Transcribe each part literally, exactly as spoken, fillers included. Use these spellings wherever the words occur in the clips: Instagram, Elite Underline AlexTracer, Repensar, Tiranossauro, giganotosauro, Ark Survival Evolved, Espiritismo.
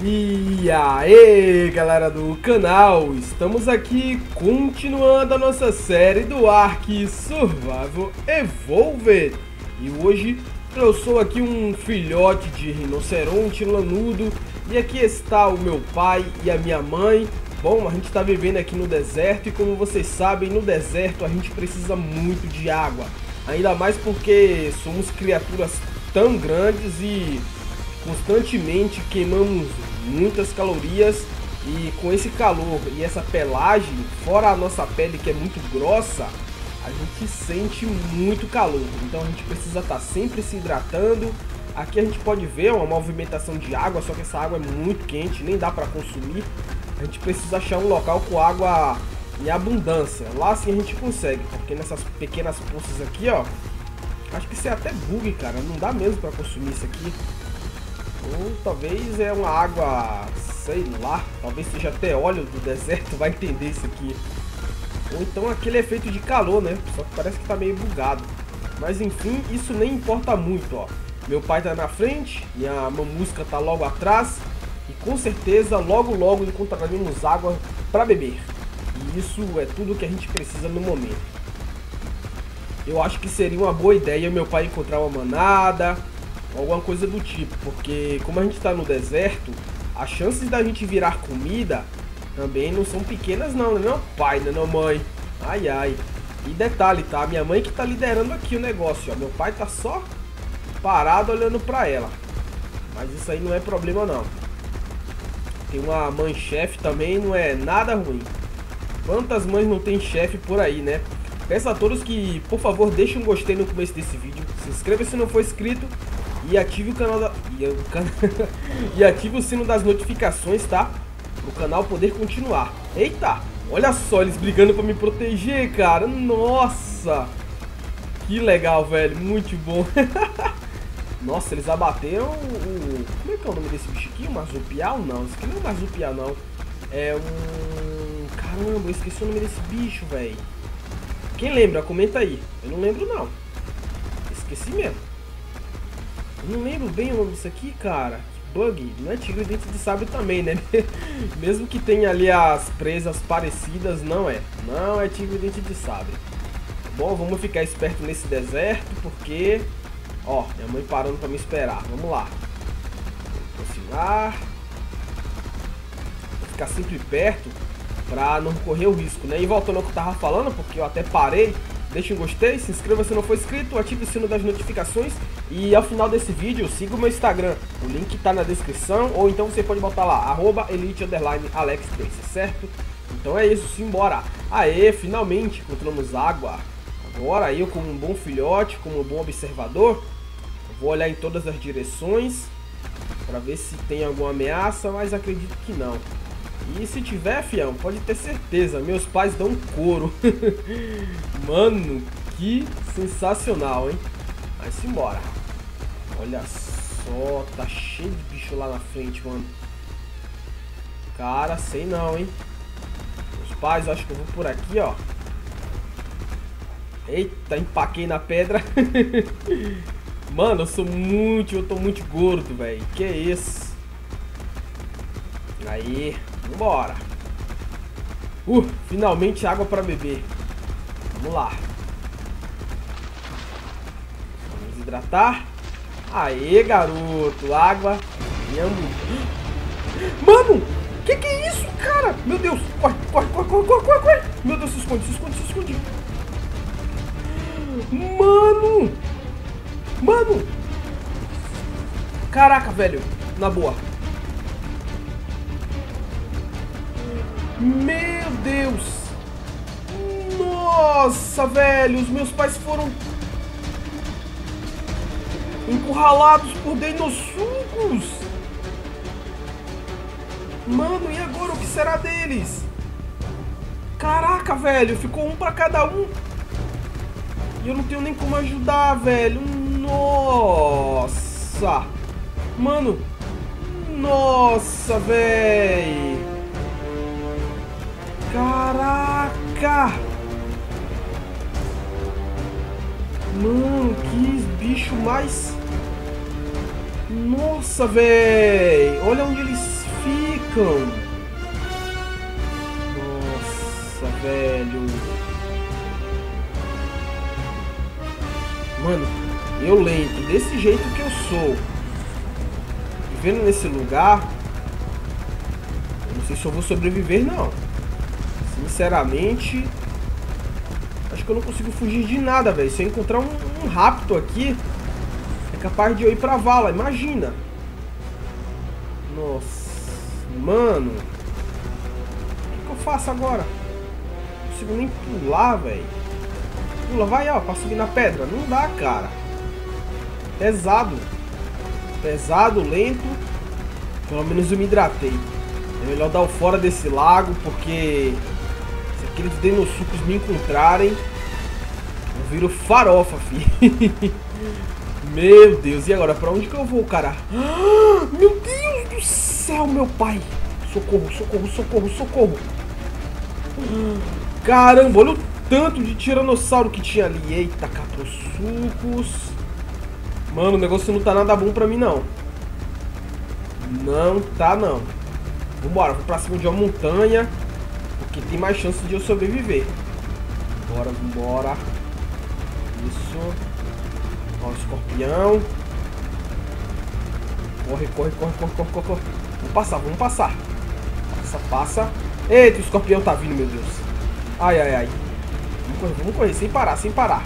E aí, galera do canal, estamos aqui continuando a nossa série do Ark Survival Evolved. E hoje eu sou aqui um filhote de rinoceronte lanudo. E aqui está o meu pai e a minha mãe. Bom, a gente está vivendo aqui no deserto e, como vocês sabem, no deserto a gente precisa muito de água. Ainda mais porque somos criaturas tão grandes e constantemente queimamos muitas calorias, e com esse calor e essa pelagem, fora a nossa pele que é muito grossa, a gente sente muito calor. Então a gente precisa estar sempre se hidratando. Aqui a gente pode ver uma movimentação de água, só que essa água é muito quente, nem dá para consumir. A gente precisa achar um local com água em abundância. Lá sim a gente consegue, porque nessas pequenas poças aqui, ó, acho que isso é até bug, cara, não dá mesmo para consumir isso aqui. Ou talvez é uma água, sei lá, talvez seja até óleo do deserto, vai entender isso aqui. Ou então aquele efeito de calor, né? Só que parece que tá meio bugado. Mas enfim, isso nem importa muito, ó. Meu pai tá na frente, minha mamusca tá logo atrás. E com certeza logo logo encontraremos água para beber. E isso é tudo que a gente precisa no momento. Eu acho que seria uma boa ideia meu pai encontrar uma manada, alguma coisa do tipo, porque como a gente está no deserto, as chances da gente virar comida também não são pequenas, não, não, pai, não, mãe. Ai, ai. E detalhe, tá? Minha mãe que tá liderando aqui o negócio, ó. Meu pai tá só parado olhando pra ela. Mas isso aí não é problema, não. Tem uma mãe chefe também, não é nada ruim. Quantas mães não tem chefe por aí, né? Peço a todos que, por favor, deixem um gostei no começo desse vídeo, se inscreva se não for inscrito, e ative o canal da... e, o can... e ative o sino das notificações, tá? Para o canal poder continuar. Eita! Olha só, eles brigando para me proteger, cara. Nossa! Que legal, velho. Muito bom. Nossa, eles abateram o... Como é que é o nome desse bicho aqui? O marsupial? Não, esse aqui não é um marsupial, não. É um... Caramba, eu esqueci o nome desse bicho, velho. Quem lembra? Comenta aí. Eu não lembro, não. Esqueci mesmo. Não lembro bem o nome disso aqui, cara. Bug, não é tigre dente de sábio também, né? Mesmo que tenha ali as presas parecidas, não é. Não é tigre dente de sábio. Bom, vamos ficar esperto nesse deserto, porque... Ó, minha mãe parando pra me esperar. Vamos lá. Vou aproximar. Vou ficar sempre perto pra não correr o risco, né? E voltando ao que eu tava falando, porque eu até parei. Deixa um gostei, se inscreva se não for inscrito, ative o sino das notificações. E ao final desse vídeo, siga o meu Instagram. O link tá na descrição, ou então você pode botar lá, arroba Elite Underline AlexTracer, certo? Então é isso, simbora. Aê, finalmente encontramos água. Agora eu, como um bom filhote, como um bom observador, vou olhar em todas as direções para ver se tem alguma ameaça, mas acredito que não. E se tiver, fião, pode ter certeza, meus pais dão um couro. Mano, que sensacional, hein? Mas simbora. Olha só, tá cheio de bicho lá na frente, mano. Cara, sei não, hein? Meus pais, acho que eu vou por aqui, ó. Eita, empaquei na pedra. Mano, eu sou muito, eu tô muito gordo, velho. Que isso? Aí... Vambora. Uh, finalmente água para beber. Vamos lá. Vamos hidratar. Aê, garoto. Água. Mano, que que é isso, cara? Meu Deus. Corre, corre, corre, corre, corre, corre. Meu Deus, se esconde, se esconde, se esconde. Mano. Mano. Caraca, velho. Na boa. Meu Deus! Nossa, velho! Os meus pais foram encurralados por dinossauros! Mano, e agora o que será deles? Caraca, velho! Ficou um pra cada um! E eu não tenho nem como ajudar, velho! Nossa! Mano! Nossa, velho! Caraca! Mano, que bicho mais... Nossa, velho! Olha onde eles Welcome! Nossa, velho! Mano, eu lento, desse jeito que eu sou, vivendo nesse lugar, eu não sei se eu vou sobreviver, não. Sinceramente, acho que eu não consigo fugir de nada, velho. Se eu encontrar um, um rapto aqui, é capaz de eu ir pra vala, imagina! Nossa! Mano, o que eu faço agora? Não consigo nem pular, velho. Pula, vai, ó, pra subir na pedra. Não dá, cara. Pesado. Pesado, lento. Pelo menos eu me hidratei. É melhor dar o fora desse lago, porque se aqueles dinossauros me encontrarem, eu viro farofa, filho. Meu Deus, e agora? Pra onde que eu vou, cara? Ah, meu Deus do céu, meu pai! Socorro, socorro, socorro, socorro! Caramba, olha o tanto de tiranossauro que tinha ali. Eita, catou sucos. Mano, o negócio não tá nada bom pra mim, não. Não tá, não. Vambora, vou pra cima de uma montanha, porque tem mais chance de eu sobreviver. Bora, vambora. Isso... Ó, o escorpião. Corre, corre, corre, corre, corre, corre, corre. Vamos passar, vamos passar. Passa, passa. Eita, o escorpião tá vindo, meu Deus. Ai, ai, ai. Vamos correr, vamos correr, sem parar, sem parar.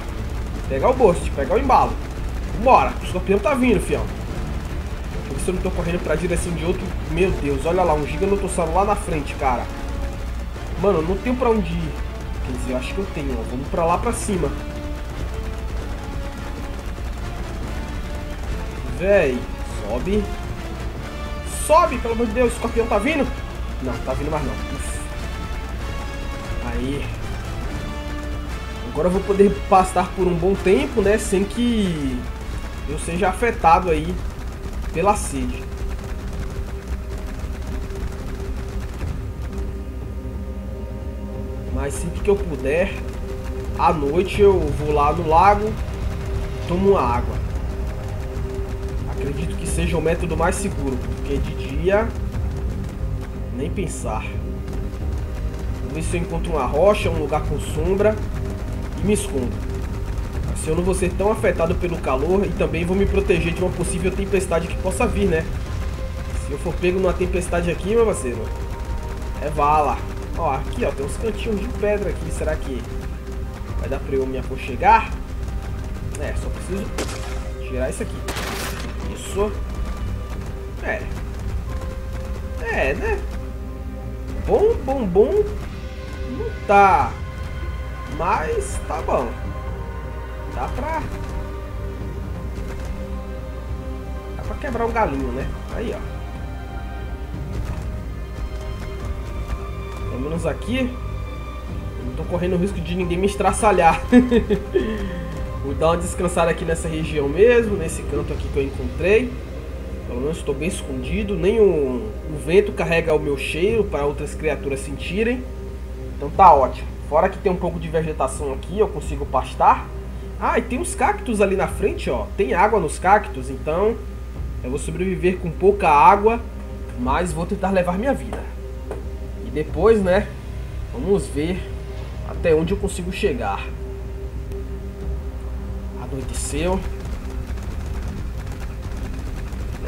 Pegar o boost, pegar o embalo. Vambora, o escorpião tá vindo, fião. Deixa eu ver se eu não tô correndo pra direção de outro. Meu Deus, olha lá, um giganotosauro lá na frente, cara. Mano, eu não tenho pra onde ir. Quer dizer, eu acho que eu tenho, ó. Vamos pra lá, pra cima. Véi, sobe. Sobe, pelo amor de Deus, o escorpião tá vindo? Não, tá vindo mais não. Uf. Aí. Agora eu vou poder pastar por um bom tempo, né? Sem que eu seja afetado aí pela sede. Mas sempre que eu puder, à noite eu vou lá no lago, tomo uma água. Acredito que seja o método mais seguro, porque de dia, nem pensar. Vou ver se eu encontro uma rocha, um lugar com sombra e me escondo. Assim eu não vou ser tão afetado pelo calor e também vou me proteger de uma possível tempestade que possa vir, né? Se eu for pego numa tempestade aqui, meu parceiro, é vala. Ó, aqui ó, tem uns cantinhos de pedra aqui, será que vai dar pra eu me aconchegar? É, só preciso tirar isso aqui. É. É, né? Bom, bom, bom. Não tá. Mas tá bom. Dá pra... Dá pra quebrar um galinho, né? Aí, ó. Pelo menos aqui eu não tô correndo o risco de ninguém me estraçalhar. Vou dar uma descansada aqui nessa região mesmo, nesse canto aqui que eu encontrei. Pelo menos estou bem escondido, nem o, o vento carrega o meu cheiro para outras criaturas sentirem. Então tá ótimo. Fora que tem um pouco de vegetação aqui, eu consigo pastar. Ah, e tem uns cactos ali na frente, ó. Tem água nos cactos, então eu vou sobreviver com pouca água, mas vou tentar levar minha vida. E depois, né, vamos ver até onde eu consigo chegar. Anoiteceu.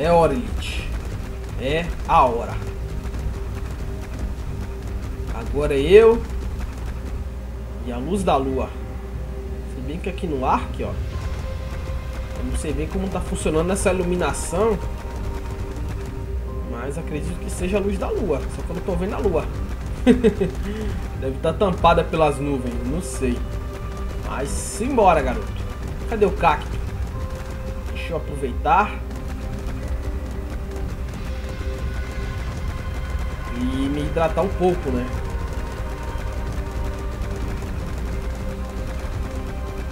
É hora, Elite. É a hora. Agora é eu e a luz da lua. Se bem que aqui no Ark, ó, eu não sei bem como tá funcionando essa iluminação, mas acredito que seja a luz da lua. Só que eu não tô vendo a lua. Deve estar tampada pelas nuvens, não sei. Mas simbora, garoto. Cadê o cacto? Deixa eu aproveitar. E me hidratar um pouco, né?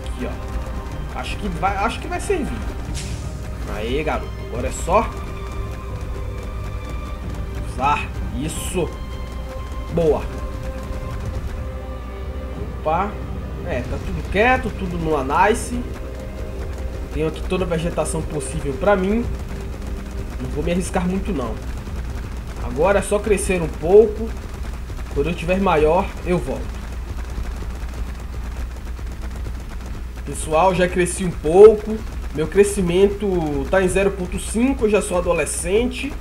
Aqui, ó. Acho que vai, acho que vai servir. Aê, garoto. Agora é só usar. Isso. Boa. Opa. É, tá tudo quieto, tudo no nice. Tenho aqui toda a vegetação possível pra mim. Não vou me arriscar muito, não. Agora é só crescer um pouco. Quando eu tiver maior, eu volto. Pessoal, já cresci um pouco. Meu crescimento está em zero ponto cinco, eu já sou adolescente.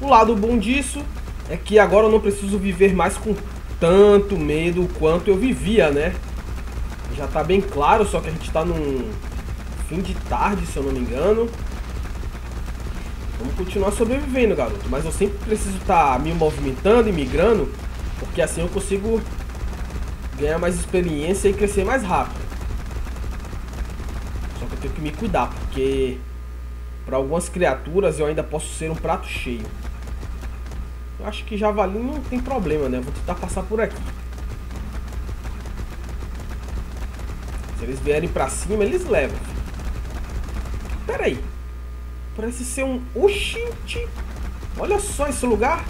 O lado bom disso é que agora eu não preciso viver mais com tanto medo quanto eu vivia, né? Já tá bem claro, só que a gente tá num fim de tarde, se eu não me engano. Vamos continuar sobrevivendo, garoto. Mas eu sempre preciso estar me movimentando e migrando, porque assim eu consigo ganhar mais experiência e crescer mais rápido. Só que eu tenho que me cuidar, porque para algumas criaturas eu ainda posso ser um prato cheio. Eu acho que javali não tem problema, né? Eu vou tentar passar por aqui. Se eles vierem pra cima, eles levam. Pera aí. Parece ser um... Oxente! Olha só esse lugar.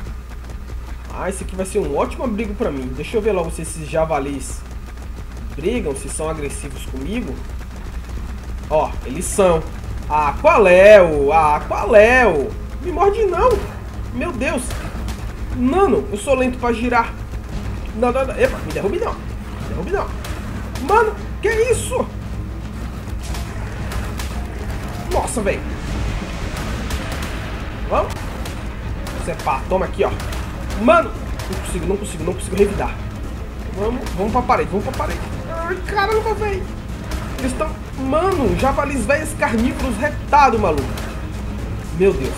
Ah, esse aqui vai ser um ótimo abrigo pra mim. Deixa eu ver logo se esses javalis brigam, se são agressivos comigo. Ó, eles são. Ah, qual é, ô? Ah, qual é, ô? Me morde não. Meu Deus. Mano, eu sou lento pra girar. Não, não, não. Epa, me derrube não. Me derrube não. Mano. Que isso? Nossa, velho. Vamos? Você pá, toma aqui, ó. Mano, não consigo, não consigo, não consigo revidar. Vamos, vamos pra parede, vamos pra parede. Ai, caramba, velho. Eles estão... Mano, javalis velhos carnívoros retado, maluco. Meu Deus.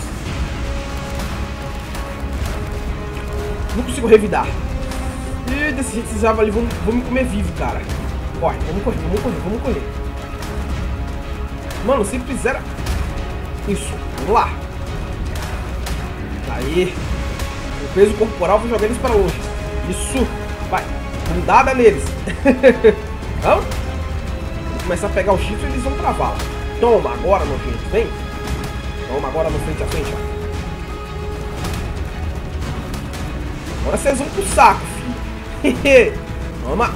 Não consigo revidar. E desse jeito esses javalis vão, vão me comer vivo, cara. Corre, vamos correr, vamos correr, vamos correr. Mano, se fizer... Isso, vamos lá. Aí. O peso corporal, vou jogar eles para longe. Isso, vai. Bundada neles. Vamos? Vou começar a pegar o chifre e eles vão pra vala. Toma, agora, meu gente, vem. Toma, agora, no frente a frente, ó. Agora vocês vão pro saco, filho. Toma,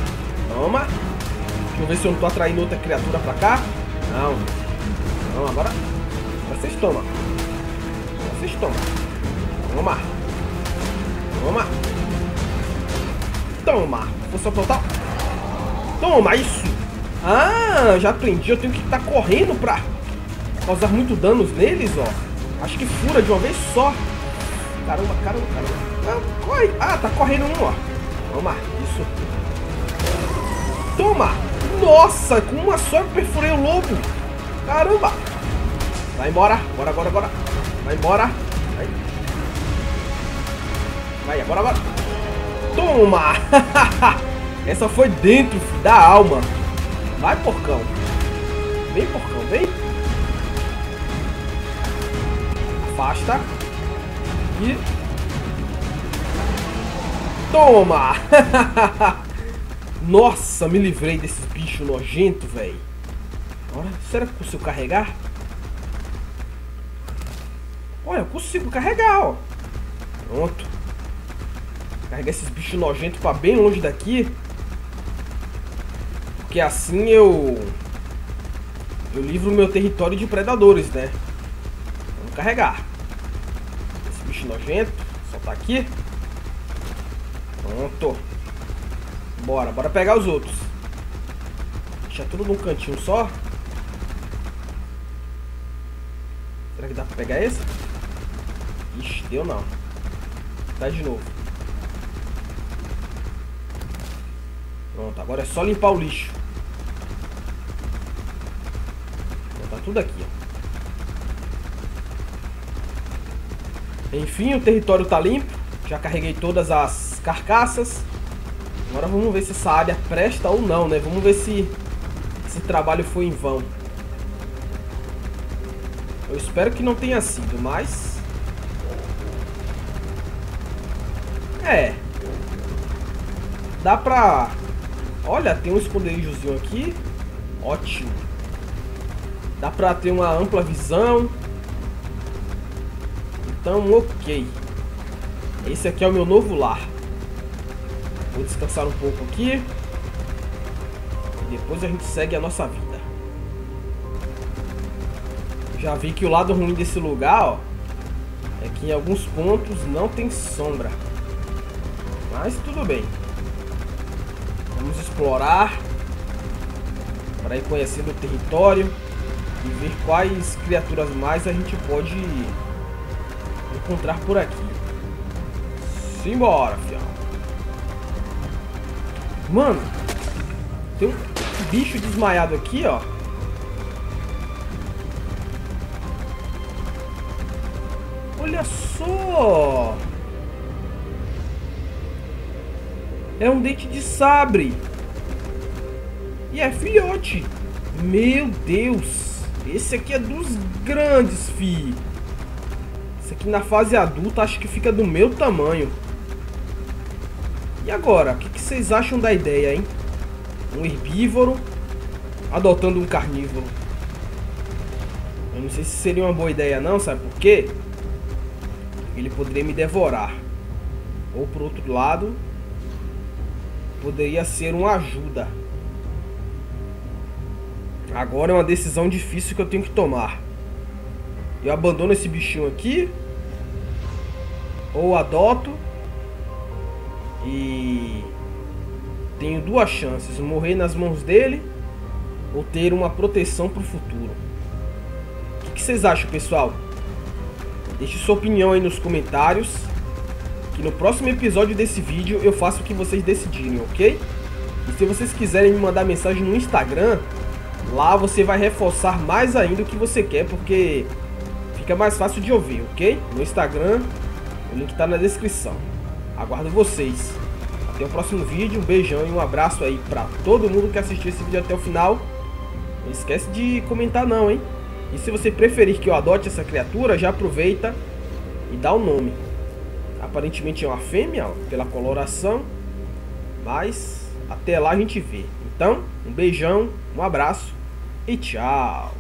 toma. Deixa eu ver se eu não tô atraindo outra criatura pra cá. Não. Não, agora... Agora vocês tomam. Agora vocês tomam. Toma. Toma. Toma. Força total. Toma, isso. Ah, já aprendi. Eu tenho que estar correndo pra causar muito danos neles, ó. Acho que fura de uma vez só. Caramba, caramba, caramba. Ah, corre. Ah, tá correndo um, ó. Toma, isso. Toma. Nossa, com uma só eu perfurei o lobo. Caramba. Vai embora. Bora, bora, bora. Vai embora. Vai, vai agora, agora. Toma. Essa foi dentro da alma. Vai, porcão. Vem, porcão, vem. Afasta. E... Toma. Nossa, me livrei desses bichos nojentos, velho. Olha, será que eu consigo carregar? Olha, eu consigo carregar, ó. Pronto. Carregar esses bichos nojentos pra bem longe daqui. Porque assim eu... Eu livro o meu território de predadores, né? Vamos carregar. Esse bicho nojento. Soltar aqui. Pronto. Bora, bora pegar os outros. Deixa tudo num cantinho só. Será que dá pra pegar esse? Ixi, deu não. Dá de novo. Pronto, agora é só limpar o lixo. Tá tudo aqui, ó. Enfim, o território tá limpo. Já carreguei todas as carcaças. Agora vamos ver se essa área presta ou não, né? Vamos ver se esse trabalho foi em vão. Eu espero que não tenha sido, mas... É. Dá pra... Olha, tem um esconderijozinho aqui. Ótimo. Dá pra ter uma ampla visão. Então, ok. Esse aqui é o meu novo lar. Vou descansar um pouco aqui. E depois a gente segue a nossa vida. Já vi que o lado ruim desse lugar, ó, é que em alguns pontos não tem sombra. Mas tudo bem. Vamos explorar para ir conhecendo o território e ver quais criaturas mais a gente pode encontrar por aqui. Simbora, fião. Mano, tem um bicho desmaiado aqui, ó. Olha só! É um dente de sabre. E é filhote. Meu Deus. Esse aqui é dos grandes, fi. Esse aqui na fase adulta acho que fica do meu tamanho. E agora? O que vocês acham da ideia, hein? Um herbívoro adotando um carnívoro. Eu não sei se seria uma boa ideia não, sabe por quê? Ele poderia me devorar. Ou, por outro lado, poderia ser uma ajuda. Agora é uma decisão difícil que eu tenho que tomar. Eu abandono esse bichinho aqui, ou adoto. E tenho duas chances: morrer nas mãos dele, ou ter uma proteção para o futuro. O que vocês acham, pessoal? Deixe sua opinião aí nos comentários, que no próximo episódio desse vídeo eu faço o que vocês decidirem, ok? E se vocês quiserem me mandar mensagem no Instagram, lá você vai reforçar mais ainda o que você quer, porque fica mais fácil de ouvir, ok? No Instagram, o link tá na descrição. Aguardo vocês. Até o próximo vídeo, um beijão e um abraço aí pra todo mundo que assistiu esse vídeo até o final. Não esquece de comentar não, hein? E se você preferir que eu adote essa criatura, já aproveita e dá o nome. Aparentemente é uma fêmea, ó, pela coloração, mas até lá a gente vê. Então, um beijão, um abraço e tchau!